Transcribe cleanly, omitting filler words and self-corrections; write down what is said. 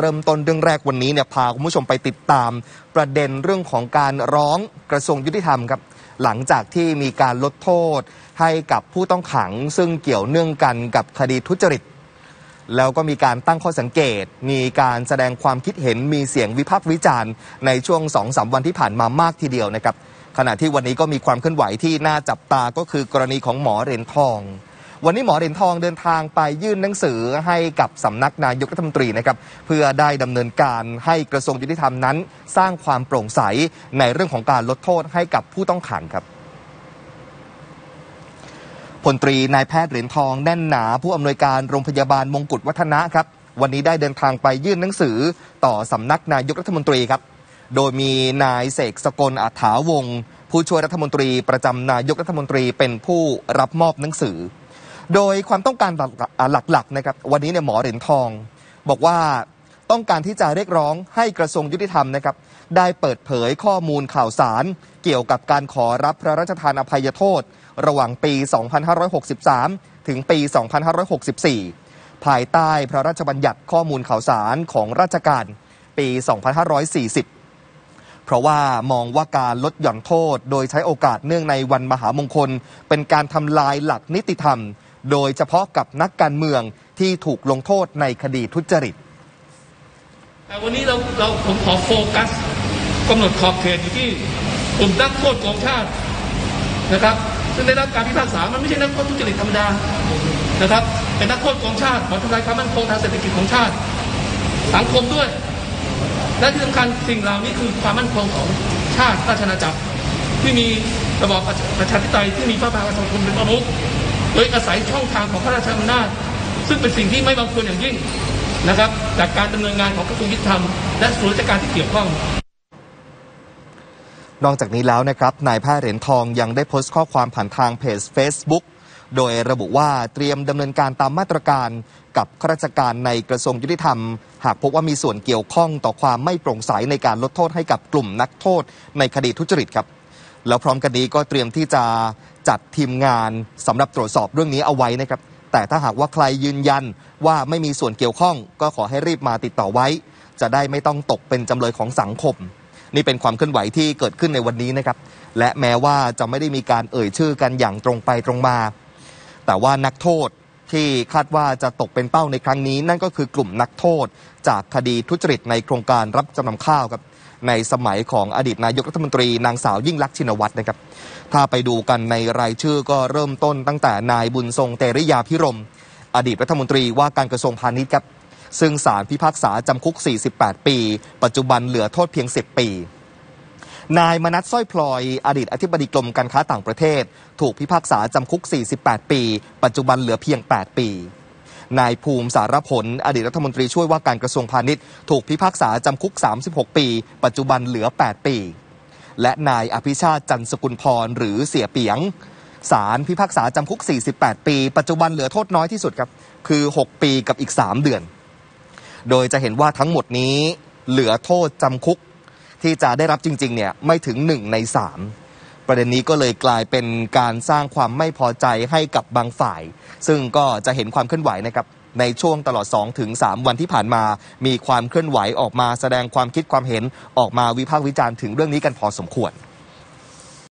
เริ่มต้นเรื่องแรกวันนี้เนี่ยพาคุณผู้ชมไปติดตามประเด็นเรื่องของการร้องกระทรวงยุติธรรมครับหลังจากที่มีการลดโทษให้กับผู้ต้องขังซึ่งเกี่ยวเนื่องกันกับคดีทุจริตแล้วก็มีการตั้งข้อสังเกตมีการแสดงความคิดเห็นมีเสียงวิพากษ์วิจารณ์ในช่วง 2-3 วันที่ผ่านมามากทีเดียวนะครับขณะที่วันนี้ก็มีความเคลื่อนไหวที่น่าจับตาก็คือกรณีของหมอเหรียญทองวันนี้หมอเหรียญทองเดินทางไปยื่นหนังสือให้กับสำนักนายกรัฐมนตรีนะครับเพื่อได้ดำเนินการให้กระทรวงยุติธรรมนั้นสร้างความโปร่งใสในเรื่องของการลดโทษให้กับผู้ต้องขังครับพลตรีนายแพทย์เหรียญทองแน่นหนาผู้อำนวยการโรงพยาบาลมงกุฎวัฒนะครับวันนี้ได้เดินทางไปยื่นหนังสือต่อสำนักนายกรัฐมนตรีครับโดยมีนายเสกสกลอาถาวงศ์ผู้ช่วยรัฐมนตรีประจำนายกรัฐมนตรีเป็นผู้รับมอบหนังสือโดยความต้องการหลักๆนะครับวันนี้เนี่ยหมอเหรียญทองบอกว่าต้องการที่จะเรียกร้องให้กระทรวงยุติธรรมนะครับได้เปิดเผยข้อมูลข่าวสารเกี่ยวกับการขอรับพระราชทานอภัยโทษระหว่างปี 2563 ถึงปี 2564 ภายใต้พระราชบัญญัติข้อมูลข่าวสารของราชการปี 2540 เพราะว่ามองว่าการลดหย่อนโทษโดยใช้โอกาสเนื่องในวันมหามงคลเป็นการทำลายหลักนิติธรรมโดยเฉพาะกับนักการเมืองที่ถูกลงโทษในคดีทุจริตแต่วันนี้ผมขอโฟกัสกำหนดขอบเขตอยู่ที่กลุ่มนักโทษของชาตินะครับซึ่งได้รับการพิพากษามันไม่ใช่นักโทษทุจริตธรรมดานะครับเป็นนักโทษของชาติทำลายความมั่นคงทางเศรษฐกิจของชาติสังคมด้วยและที่สำคัญสิ่งเหล่านี้คือความมั่นคงของชาติราชอาณาจักรที่มีระบอบประชาธิปไตยที่มีพระมหากษัตริย์ทรงเป็นประมุขโดยอาศัยช่องทางของพระราชอำนาจซึ่งเป็นสิ่งที่ไม่บังควรอย่างยิ่งนะครับจากการดำเนินงานของกระทรวงยุติธรรมและส่วนราชการที่เกี่ยวข้องนอกจากนี้แล้วนะครับนายแพทย์เหรียญทองยังได้โพสต์ข้อความผ่านทางเพจ Facebook โดยระบุว่าเตรียมดำเนินการตามมาตรการกับข้าราชการในกระทรวงยุติธรรมหากพบว่ามีส่วนเกี่ยวข้องต่อความไม่โปร่งใสในการลดโทษให้กับกลุ่มนักโทษในคดีทุจริตครับแล้วพร้อมกันนี้ก็เตรียมที่จะจัดทีมงานสำหรับตรวจสอบเรื่องนี้เอาไว้นะครับแต่ถ้าหากว่าใครยืนยันว่าไม่มีส่วนเกี่ยวข้องก็ขอให้รีบมาติดต่อไว้จะได้ไม่ต้องตกเป็นจำเลยของสังคมนี่เป็นความเคลื่อนไหวที่เกิดขึ้นในวันนี้นะครับและแม้ว่าจะไม่ได้มีการเอ่ยชื่อกันอย่างตรงไปตรงมาแต่ว่านักโทษที่คาดว่าจะตกเป็นเป้าในครั้งนี้นั่นก็คือกลุ่มนักโทษจากคดีทุจริตในโครงการรับจำนำข้าวครับในสมัยของอดีตนายกรัฐมนตรีนางสาวยิ่งลักษณ์ชินวัตรนะครับถ้าไปดูกันในรายชื่อก็เริ่มต้นตั้งแต่นายบุญทรงเตริยาพิรมอดีตรัฐมนตรีว่าการกระทรวงพาณิชย์ครับซึ่งศาลพิพากษาจำคุก48ปีปัจจุบันเหลือโทษเพียง10ปีนายมนัสสร้อยพลอยอดีตอธิบดีกรมการค้าต่างประเทศถูกพิพากษาจำคุก48ปีปัจจุบันเหลือเพียง8ปีนายภูมิสารผลอดีตรัฐมนตรีช่วยว่าการกระทรวงพาณิชย์ถูกพิพากษาจำคุก36ปีปัจจุบันเหลือ8ปีและนายอภิชาติจันทร์สกุลพรหรือเสียเปียงศาลพิพากษาจำคุก48ปีปัจจุบันเหลือโทษน้อยที่สุดครับคือ6ปีกับอีก3เดือนโดยจะเห็นว่าทั้งหมดนี้เหลือโทษจำคุกที่จะได้รับจริงๆเนี่ยไม่ถึง1ใน3ประเด็นนี้ก็เลยกลายเป็นการสร้างความไม่พอใจให้กับบางฝ่ายซึ่งก็จะเห็นความเคลื่อนไหวนะครับในช่วงตลอด 2-3 วันที่ผ่านมามีความเคลื่อนไหวออกมาแสดงความคิดความเห็นออกมาวิพากษ์วิจารณ์ถึงเรื่องนี้กันพอสมควร